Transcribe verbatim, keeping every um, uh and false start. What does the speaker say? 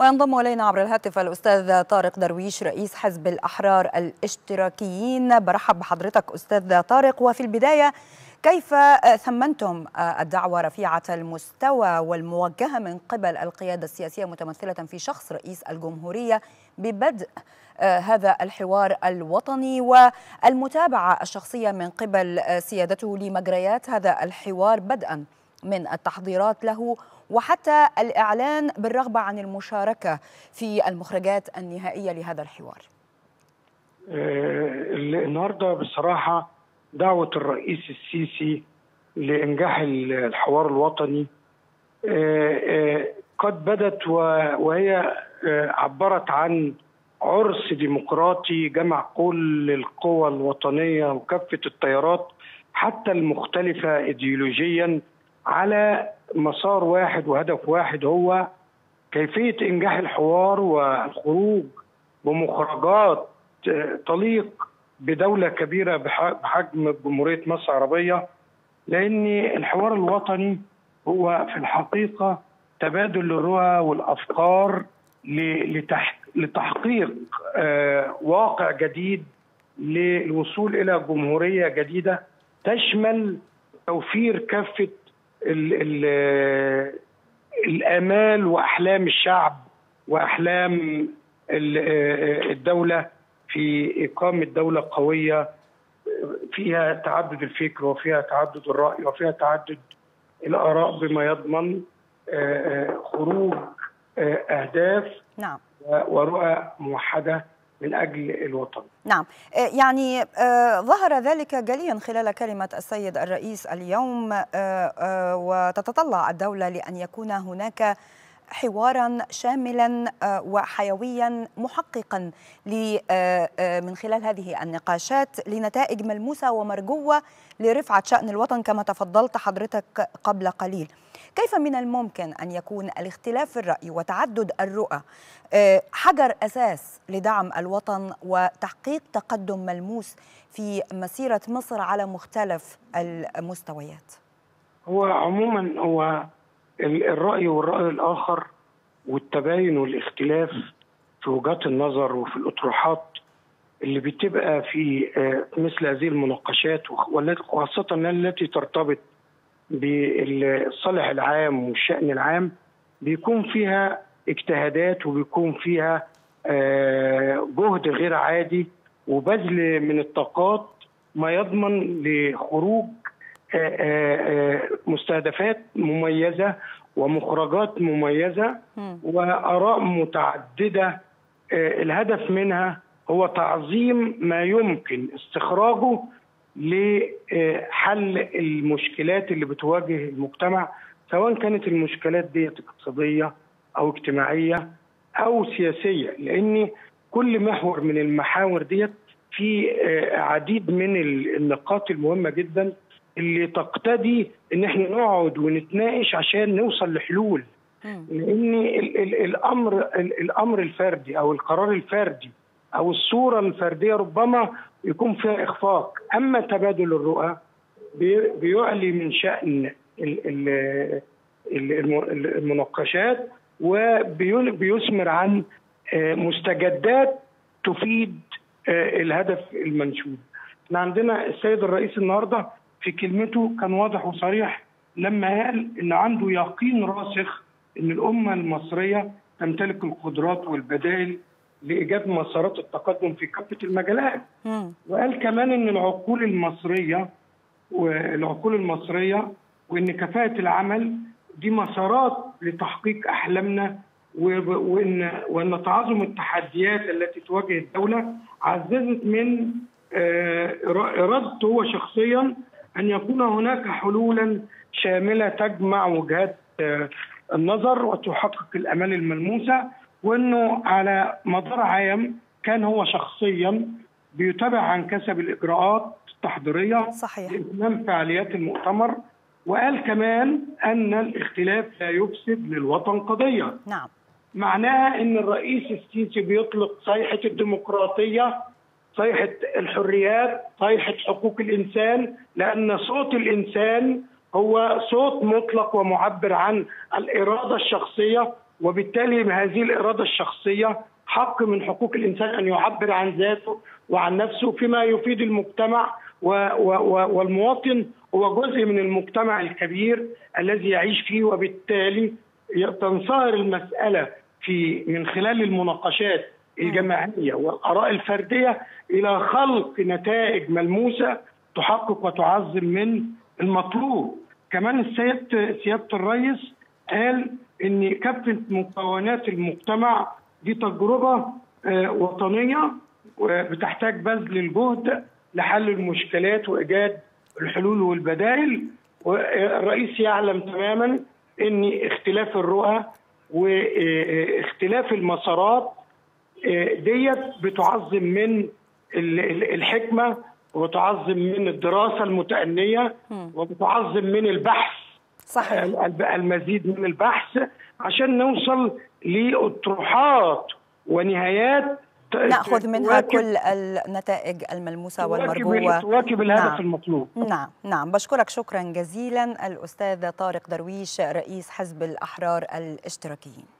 وينضم الينا عبر الهاتف الاستاذ طارق درويش رئيس حزب الأحرار الاشتراكيين. برحب بحضرتك استاذ طارق، وفي البداية كيف ثمنتم الدعوة رفيعة المستوى والموجهة من قبل القيادة السياسية متمثلة في شخص رئيس الجمهورية ببدء هذا الحوار الوطني والمتابعة الشخصية من قبل سيادته لمجريات هذا الحوار، بدءا من التحضيرات له وحتى الإعلان بالرغبة عن المشاركة في المخرجات النهائية لهذا الحوار؟ النهاردة بصراحة دعوة الرئيس السيسي لإنجاح الحوار الوطني قد بدت وهي عبرت عن عرس ديمقراطي جمع كل القوى الوطنية وكافة التيارات حتى المختلفة إيديولوجيا على مسار واحد وهدف واحد، هو كيفية إنجاح الحوار والخروج بمخرجات تليق بدولة كبيرة بحجم جمهورية مصر العربية. لأن الحوار الوطني هو في الحقيقة تبادل للرؤى والأفكار لتحقيق واقع جديد للوصول إلى جمهورية جديدة تشمل توفير كافة ال ال الآمال وأحلام الشعب وأحلام الدولة في إقامة دولة قوية فيها تعدد الفكر وفيها تعدد الرأي وفيها تعدد الآراء بما يضمن خروج أهداف نعم ورؤى موحدة من أجل الوطن. نعم، يعني ظهر ذلك جليا خلال كلمة السيد الرئيس اليوم، وتتطلع الدولة لأن يكون هناك حوارا شاملا وحيويا محققا من خلال هذه النقاشات لنتائج ملموسة ومرجوة لرفعة شأن الوطن كما تفضلت حضرتك قبل قليل. كيف من الممكن أن يكون الاختلاف في الرأي وتعدد الرؤى حجر أساس لدعم الوطن وتحقيق تقدم ملموس في مسيرة مصر على مختلف المستويات؟ هو عموما هو الرأي والرأي الآخر والتباين والاختلاف في وجهات النظر وفي الأطروحات اللي بتبقى في مثل هذه المناقشات، وخاصة التي ترتبط بالصالح العام والشأن العام، بيكون فيها اجتهادات وبيكون فيها جهد غير عادي وبذل من الطاقات ما يضمن لخروج مستهدفات مميزة ومخرجات مميزة وآراء متعددة، الهدف منها هو تعظيم ما يمكن استخراجه لحل المشكلات اللي بتواجه المجتمع، سواء كانت المشكلات دي اقتصادية أو اجتماعية أو سياسية، لأن كل محور من المحاور دي في عديد من النقاط المهمة جدا اللي تقتضي ان احنا نقعد ونتناقش عشان نوصل لحلول. لان ال ال الامر ال الامر الفردي او القرار الفردي او الصوره الفرديه ربما يكون فيها اخفاق، اما تبادل الرؤى بيعلي من شأن ال ال المناقشات وبيثمر عن مستجدات تفيد الهدف المنشود. احنا عندنا السيد الرئيس النهارده في كلمته كان واضح وصريح لما قال إن عنده يقين راسخ إن الأمة المصرية تمتلك القدرات والبدائل لإيجاد مسارات التقدم في كافة المجالات. وقال كمان إن العقول المصرية والعقول المصرية وإن كفاءة العمل دي مسارات لتحقيق أحلامنا، وإن وإن تعظم التحديات التي تواجه الدولة عززت من إرادته هو شخصياً أن يكون هناك حلولا شاملة تجمع وجهات النظر وتحقق الأمال الملموسة، وأنه على مدار عام كان هو شخصيا بيتابع عن كسب الإجراءات التحضيرية صحيح لإتمام فعاليات المؤتمر. وقال كمان أن الاختلاف لا يفسد للوطن قضية، نعم معناها أن الرئيس السيسي بيطلق صيحة الديمقراطية، صيحة الحريات، صيحة حقوق الإنسان، لأن صوت الإنسان هو صوت مطلق ومعبر عن الإرادة الشخصية وبالتالي هذه الإرادة الشخصية حق من حقوق الإنسان أن يعبر عن ذاته وعن نفسه فيما يفيد المجتمع، والمواطن هو جزء من المجتمع الكبير الذي يعيش فيه، وبالتالي تنصهر المسألة في من خلال المناقشات الجماعية والآراء الفردية إلى خلق نتائج ملموسة تحقق وتعزم من المطلوب. كمان السيد سيادة الرئيس قال إن كافة مكونات المجتمع دي تجربة وطنية بتحتاج بذل الجهد لحل المشكلات وإيجاد الحلول والبدائل. والرئيس يعلم تماما إن اختلاف الرؤى واختلاف المسارات ديت بتعظم من الحكمة وبتعظم من الدراسة المتأنية وبتعظم من البحث، صحيح، المزيد من البحث عشان نوصل لأطروحات ونهايات نأخذ منها كل النتائج الملموسة والمرجوة تواكب الهدف المطلوب. نعم نعم بشكرك شكرا جزيلا الأستاذ طارق درويش رئيس حزب الأحرار الاشتراكيين.